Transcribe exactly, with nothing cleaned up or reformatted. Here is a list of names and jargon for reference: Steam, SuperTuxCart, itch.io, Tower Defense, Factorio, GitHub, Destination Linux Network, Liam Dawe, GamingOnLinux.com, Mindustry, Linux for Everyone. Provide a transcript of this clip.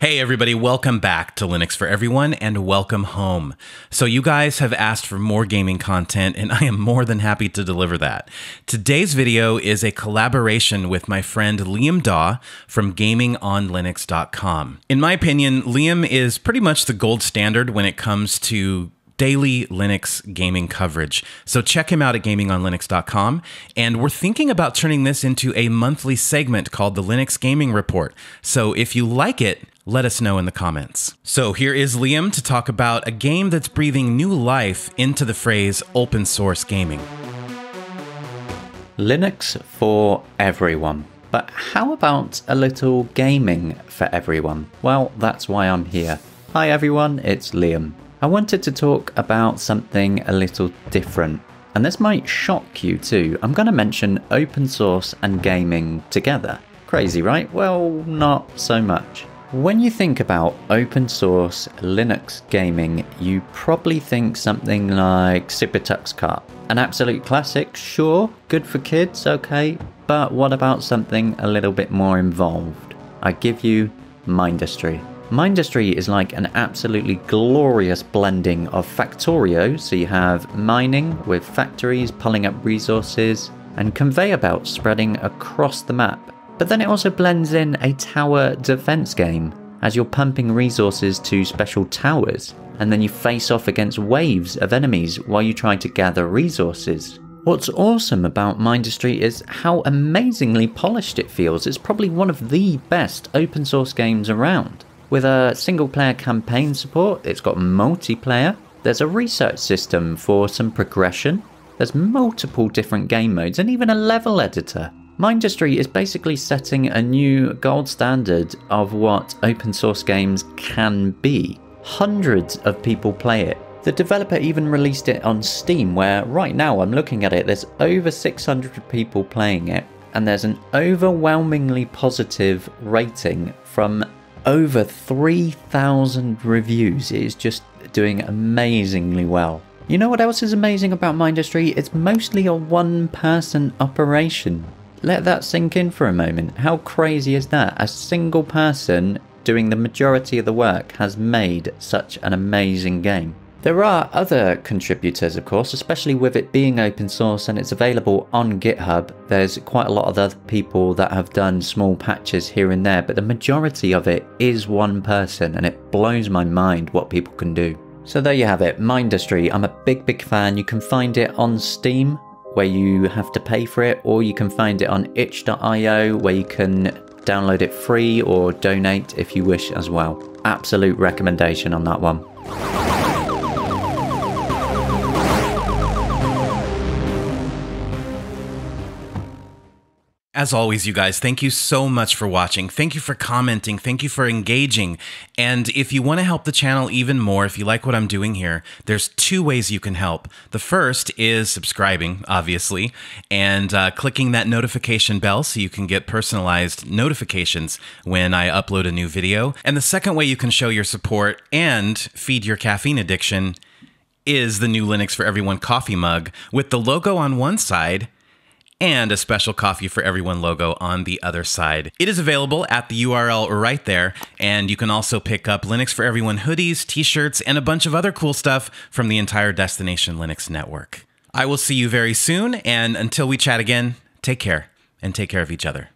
Hey everybody, welcome back to Linux for Everyone and welcome home. So you guys have asked for more gaming content and I am more than happy to deliver that. Today's video is a collaboration with my friend Liam Dawe from Gaming On Linux dot com. In my opinion, Liam is pretty much the gold standard when it comes to daily Linux gaming coverage. So check him out at Gaming On Linux dot com. And we're thinking about turning this into a monthly segment called the Linux Gaming Report. So if you like it, let us know in the comments. So here is Liam to talk about a game that's breathing new life into the phrase open source gaming. Linux for everyone. But how about a little gaming for everyone? Well, that's why I'm here. Hi everyone, it's Liam. I wanted to talk about something a little different, and this might shock you too. I'm going to mention open source and gaming together. Crazy, right? Well, not so much. When you think about open source Linux gaming, you probably think something like SuperTuxCart. An absolute classic, sure, good for kids, okay, but what about something a little bit more involved? I give you Mindustry. Mindustry is like an absolutely glorious blending of Factorio, so you have mining with factories pulling up resources, and conveyor belts spreading across the map. But then it also blends in a tower defense game, as you're pumping resources to special towers, and then you face off against waves of enemies while you try to gather resources. What's awesome about Mindustry is how amazingly polished it feels. It's probably one of the best open source games around. With a single player campaign support, it's got multiplayer, there's a research system for some progression, there's multiple different game modes and even a level editor. Mindustry is basically setting a new gold standard of what open source games can be. Hundreds of people play it. The developer even released it on Steam, where right now I'm looking at it, there's over six hundred people playing it, and there's an overwhelmingly positive rating from over three thousand reviews. It is just doing amazingly well. You know what else is amazing about Mindustry? It's mostly a one-person operation. Let that sink in for a moment. How crazy is that? A single person doing the majority of the work has made such an amazing game. There are other contributors, of course, especially with it being open source and it's available on GitHub. There's quite a lot of other people that have done small patches here and there, but the majority of it is one person, and it blows my mind what people can do. So there you have it, Mindustry. I'm a big, big fan. You can find it on Steam, where you have to pay for it, or you can find it on itch dot i o, where you can download it free or donate if you wish as well. Absolute recommendation on that one. As always, you guys, thank you so much for watching. Thank you for commenting. Thank you for engaging. And if you want to help the channel even more, if you like what I'm doing here, there's two ways you can help. The first is subscribing, obviously, and uh, clicking that notification bell so you can get personalized notifications when I upload a new video. And the second way you can show your support and feed your caffeine addiction is the new Linux for Everyone coffee mug with the logo on one side and a special Coffee for Everyone logo on the other side. It is available at the U R L right there, and you can also pick up Linux for Everyone hoodies, t-shirts, and a bunch of other cool stuff from the entire Destination Linux Network. I will see you very soon, and until we chat again, take care, and take care of each other.